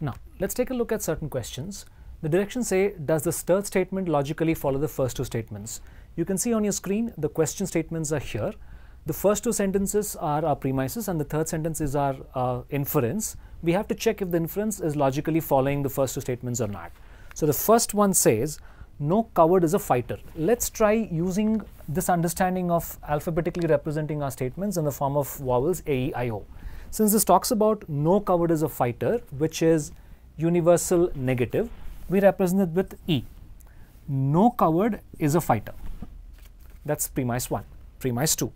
Now, let's take a look at certain questions. The directions say, does the third statement logically follow the first two statements? You can see on your screen, the question statements are here. The first two sentences are our premises and the third sentence is our inference. We have to check if the inference is logically following the first two statements or not. So the first one says, no coward is a fighter. Let's try using this understanding of alphabetically representing our statements in the form of vowels A, E, I, O. Since this talks about no coward is a fighter, which is universal negative, we represent it with E. No coward is a fighter. That's premise 1. Premise 2.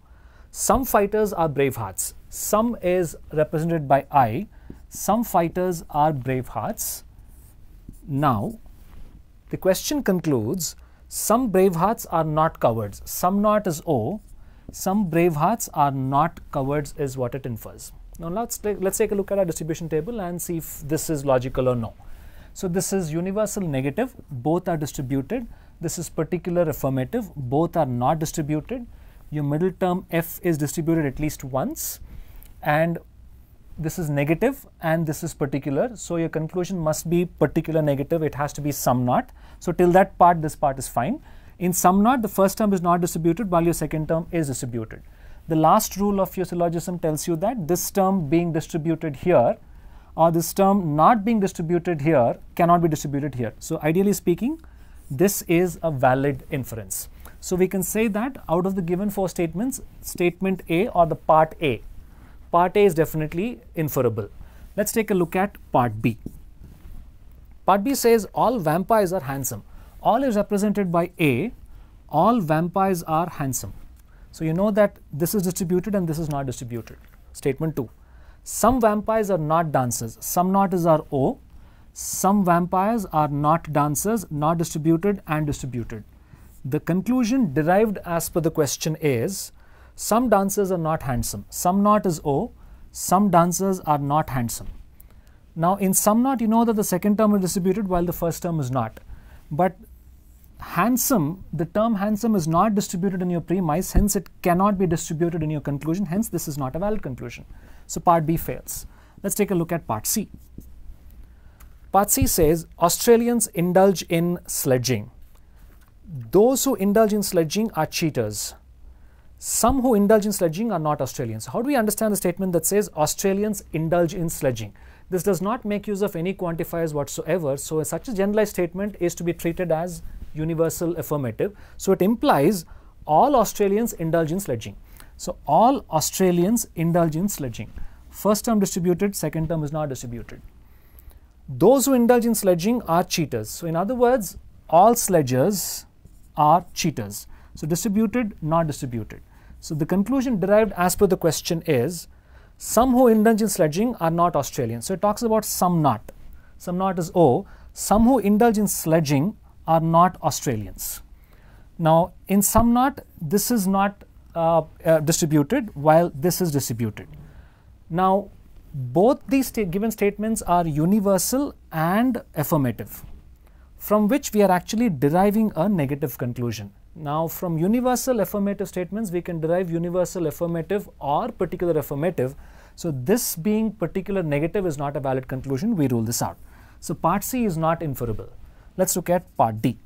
Some fighters are brave hearts. Some is represented by I. Some fighters are brave hearts. Now, the question concludes, some brave hearts are not cowards. Some not is O. Some brave hearts are not cowards is what it infers. Now let's take a look at our distribution table and see if this is logical or no. So this is universal negative, both are distributed. This is particular affirmative, both are not distributed. Your middle term F is distributed at least once, and this is negative and this is particular. So your conclusion must be particular negative, it has to be some not. So till that part, this part is fine. In some not, the first term is not distributed while your second term is distributed. The last rule of your syllogism tells you that this term being distributed here or this term not being distributed here cannot be distributed here. So ideally speaking, this is a valid inference. So we can say that out of the given four statements, statement A or the part A is definitely inferable. Let's take a look at part B. Part B says all vampires are handsome. All is represented by A, all vampires are handsome. So you know that this is distributed and this is not distributed. Statement 2. Some vampires are not dancers. Some not is our O. Some vampires are not dancers, not distributed and distributed. The conclusion derived as per the question is, some dancers are not handsome. Some not is O. Some dancers are not handsome. Now in some not, you know that the second term is distributed while the first term is not. But handsome, the term handsome is not distributed in your premise, hence it cannot be distributed in your conclusion, hence this is not a valid conclusion. So part B fails. Let's take a look at part C. Part C says Australians indulge in sledging. Those who indulge in sledging are cheaters. Some who indulge in sledging are not Australians. How do we understand the statement that says Australians indulge in sledging? This does not make use of any quantifiers whatsoever, so such a generalized statement is to be treated as universal affirmative. So it implies all Australians indulge in sledging. So all Australians indulge in sledging. First term distributed, second term is not distributed. Those who indulge in sledging are cheaters. So in other words, all sledgers are cheaters. So distributed, not distributed. So the conclusion derived as per the question is, some who indulge in sledging are not Australians. So it talks about some not. Some not is O. Some who indulge in sledging are not Australians. Now in some not, this is not distributed while this is distributed. Now both these given statements are universal and affirmative, from which we are actually deriving a negative conclusion. Now from universal affirmative statements we can derive universal affirmative or particular affirmative. So this being particular negative is not a valid conclusion, we rule this out. So part C is not inferable. Let's look at part D.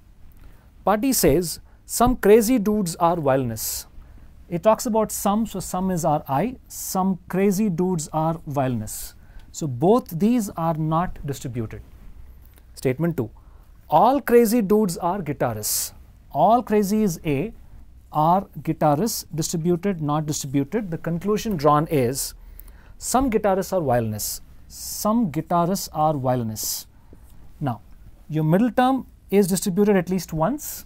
Part D says, some crazy dudes are vileness. It talks about some, so some is our I. Some crazy dudes are vileness. So both these are not distributed. Statement 2. All crazy dudes are guitarists. All crazy is A, are guitarists, distributed, not distributed. The conclusion drawn is, some guitarists are vileness. Some guitarists are vileness. Now, your middle term is distributed at least once.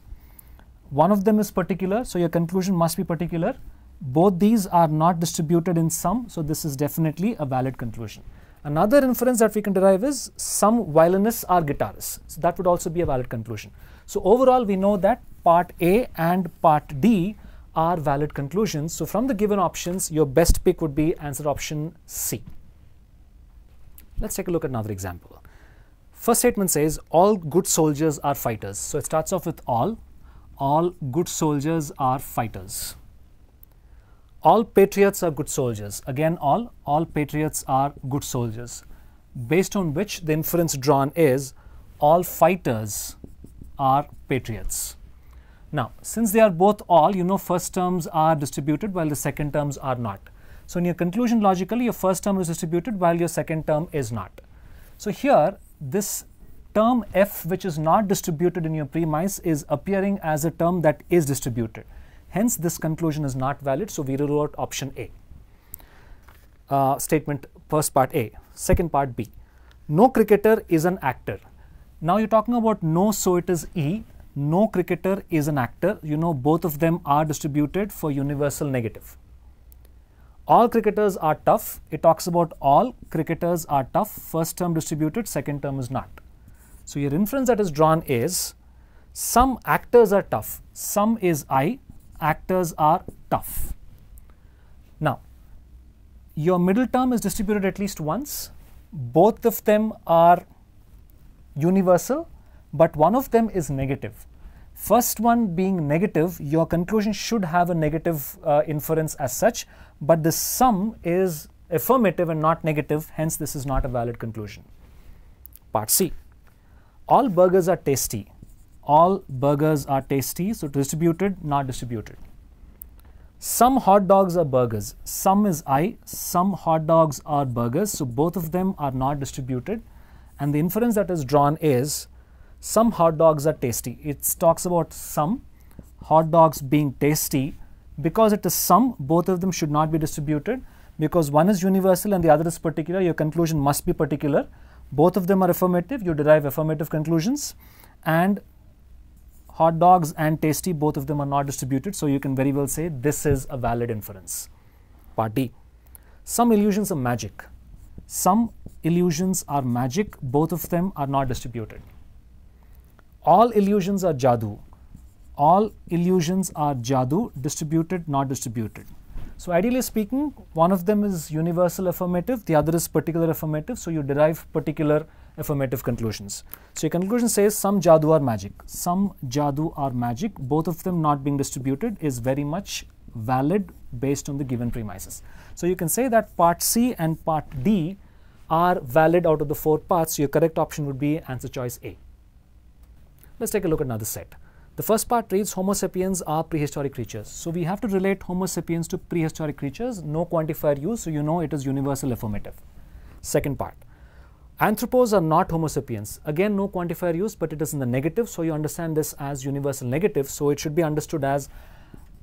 One of them is particular, so your conclusion must be particular. Both these are not distributed in some, so this is definitely a valid conclusion. Another inference that we can derive is some violinists are guitarists. So that would also be a valid conclusion. So overall, we know that part A and part D are valid conclusions. So from the given options, your best pick would be answer option C. Let's take a look at another example. First statement says, all good soldiers are fighters. So it starts off with all. All good soldiers are fighters. All patriots are good soldiers. Again, all patriots are good soldiers. based on which the inference drawn is all fighters are patriots. Now, since they are both all, you know, first terms are distributed while the second terms are not. So, in your conclusion logically, your first term is distributed while your second term is not. So, here this term f which is not distributed in your premise is appearing as a term that is distributed. Hence, this conclusion is not valid. So, we rule out option A. Statement first part A, second part B. No cricketer is an actor. Now, you are talking about no, so it is E. No cricketer is an actor. You know, both of them are distributed for universal negative. All cricketers are tough. It talks about all cricketers are tough. First term distributed, second term is not. So, your inference that is drawn is some actors are tough. Some is I. Actors are tough. Now, your middle term is distributed at least once. Both of them are universal, but one of them is negative. First one being negative, your conclusion should have a negative inference as such, but the sum is affirmative and not negative, hence this is not a valid conclusion. Part C. All burgers are tasty. All burgers are tasty, so distributed, not distributed. Some hot dogs are burgers. Some is I, some hot dogs are burgers, so both of them are not distributed. And the inference that is drawn is some hot dogs are tasty. It talks about some hot dogs being tasty. Because it is some, both of them should not be distributed. Because one is universal and the other is particular, your conclusion must be particular. Both of them are affirmative, you derive affirmative conclusions. And hot dogs and tasty, both of them are not distributed. So, you can very well say this is a valid inference. Part D. Some illusions are magic. Some illusions are magic, both of them are not distributed. All illusions are jadoo. All illusions are jadoo, distributed, not distributed. So, ideally speaking, one of them is universal affirmative, the other is particular affirmative. So, you derive particular affirmative conclusions. So, your conclusion says some jadoo are magic. Some jadoo are magic, both of them not being distributed is very much valid based on the given premises. So, you can say that part C and part D are valid out of the four parts. So, your correct option would be answer choice A. Let's take a look at another set. The first part reads Homo sapiens are prehistoric creatures. So, we have to relate Homo sapiens to prehistoric creatures, no quantifier used, so you know it is universal affirmative. Second part, anthropos are not Homo sapiens. Again, no quantifier used, but it is in the negative, so you understand this as universal negative. So, it should be understood as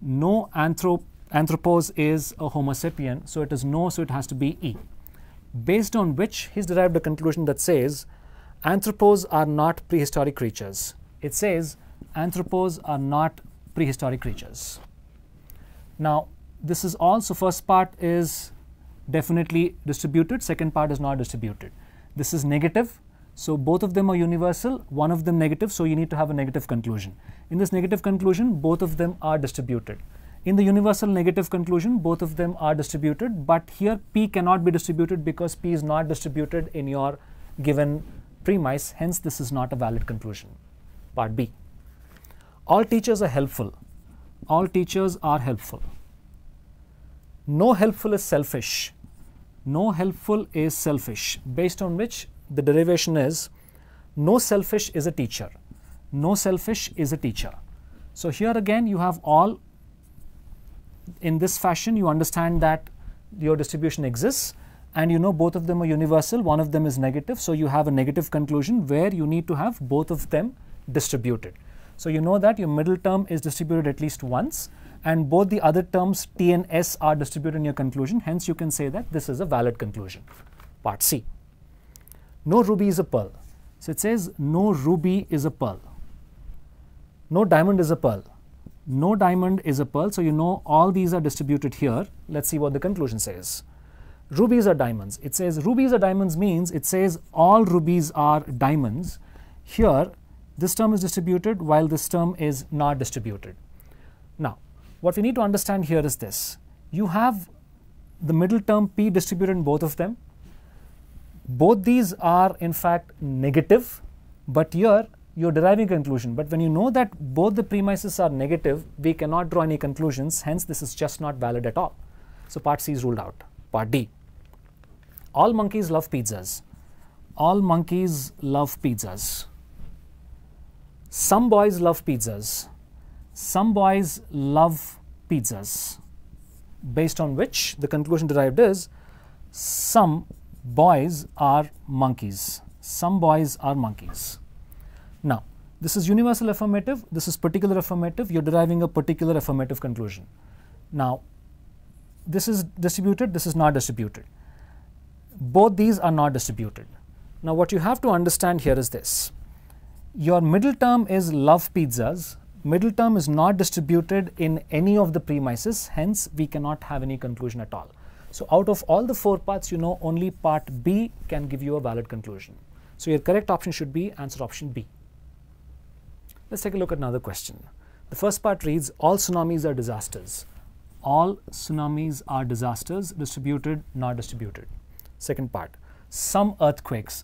no anthropos is a Homo sapien, so it is no, so it has to be E. Based on which he's derived a conclusion that says anthropos are not prehistoric creatures. It says anthropos are not prehistoric creatures. Now, this is all. So, first part is definitely distributed, second part is not distributed. This is negative. So, both of them are universal, one of them negative. So, you need to have a negative conclusion. In this negative conclusion, both of them are distributed. In the universal negative conclusion, both of them are distributed, but here P cannot be distributed because P is not distributed in your given premise. Hence, this is not a valid conclusion. Part B. All teachers are helpful. All teachers are helpful. No helpful is selfish. No helpful is selfish, based on which the derivation is no selfish is a teacher. No selfish is a teacher. So, here again you have all in this fashion. You understand that your distribution exists and you know both of them are universal, one of them is negative. So, you have a negative conclusion where you need to have both of them distributed. So, you know that your middle term is distributed at least once and both the other terms T and S are distributed in your conclusion. Hence, you can say that this is a valid conclusion. Part C. No ruby is a pearl. So, it says no ruby is a pearl. No diamond is a pearl. No diamond is a pearl. So, you know all these are distributed here. Let's see what the conclusion says. Rubies are diamonds. It says rubies are diamonds means it says all rubies are diamonds. Here, this term is distributed while this term is not distributed. Now, what we need to understand here is this. You have the middle term P distributed in both of them. Both these are in fact negative, but here you are deriving conclusion. But when you know that both the premises are negative, we cannot draw any conclusions, hence this is just not valid at all. So, part C is ruled out. Part D. All monkeys love pizzas. All monkeys love pizzas. Some boys love pizzas. Some boys love pizzas. Based on which the conclusion derived is some boys are monkeys. Some boys are monkeys. Now, this is universal affirmative, this is particular affirmative, you're deriving a particular affirmative conclusion. Now, this is distributed, this is not distributed. Both these are not distributed. Now, what you have to understand here is this. Your middle term is love pizzas. Middle term is not distributed in any of the premises, hence we cannot have any conclusion at all. So, out of all the four parts, you know, only part B can give you a valid conclusion. So, your correct option should be answer option B. Let's take a look at another question. The first part reads, all tsunamis are disasters. All tsunamis are disasters, distributed, not distributed. Second part, some earthquakes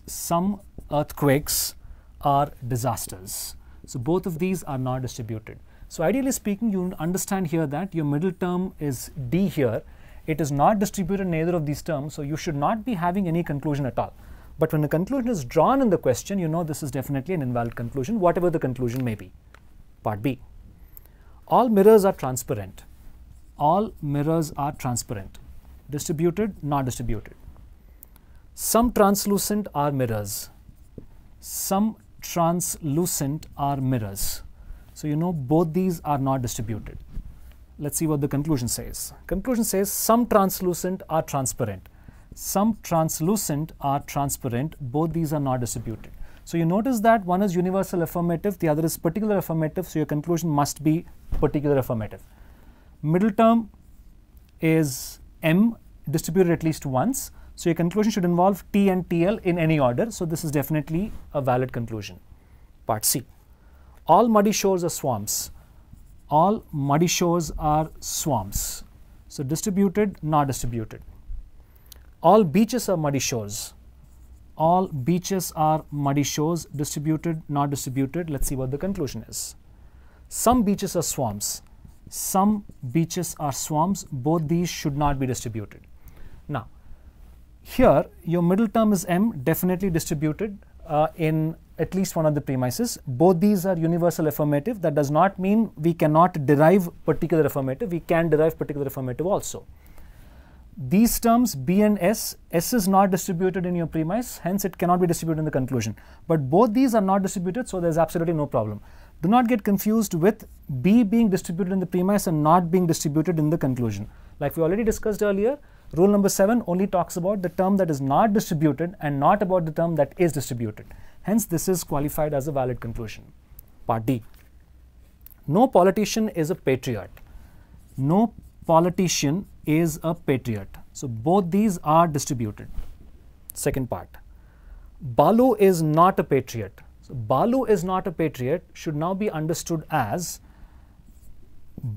are disasters. So both of these are not distributed. So ideally speaking, you understand here that your middle term is D here. It is not distributed in either of these terms, so you should not be having any conclusion at all. But when the conclusion is drawn in the question, you know this is definitely an invalid conclusion, whatever the conclusion may be. Part B. All mirrors are transparent. All mirrors are transparent. Distributed, not distributed. Some translucent are mirrors. Some translucent are mirrors. So you know both these are not distributed. Let's see what the conclusion says. Conclusion says some translucent are transparent. Some translucent are transparent, both these are not distributed. So you notice that one is universal affirmative, the other is particular affirmative, so your conclusion must be particular affirmative. Middle term is M, distributed at least once, so your conclusion should involve T and TL in any order, so this is definitely a valid conclusion. Part C. All muddy shores are swamps. All muddy shores are swamps. So distributed, not distributed. All beaches are muddy shores. All beaches are muddy shores, distributed, not distributed. Let's see what the conclusion is. Some beaches are swamps. Some beaches are swamps. Both these should not be distributed. Now, here your middle term is M, definitely distributed in at least one of the premises. Both these are universal affirmative. That does not mean we cannot derive particular affirmative. We can derive particular affirmative also. These terms B and S, S is not distributed in your premise, hence it cannot be distributed in the conclusion. But both these are not distributed, so there is absolutely no problem. Do not get confused with B being distributed in the premise and not being distributed in the conclusion. Like we already discussed earlier, rule number 7 only talks about the term that is not distributed and not about the term that is distributed. Hence, this is qualified as a valid conclusion. Part D. No politician is a patriot. No politician is a patriot. So both these are distributed. Second part. Balu is not a patriot. So Balu is not a patriot should now be understood as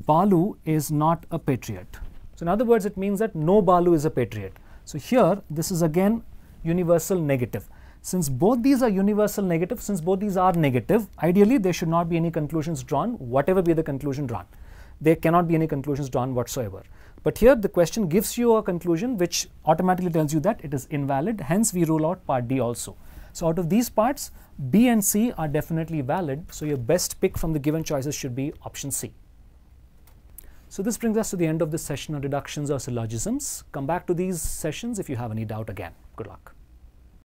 Balu is not a patriot. So in other words, it means that no Balu is a patriot. So here, this is again universal negative. Since both these are universal negative, since both these are negative, ideally there should not be any conclusions drawn, whatever be the conclusion drawn. There cannot be any conclusions drawn whatsoever. But here the question gives you a conclusion which automatically tells you that it is invalid, hence we rule out part D also. So out of these parts, B and C are definitely valid, so your best pick from the given choices should be option C. So this brings us to the end of this session on reductions or syllogisms. Come back to these sessions if you have any doubt again. Good luck.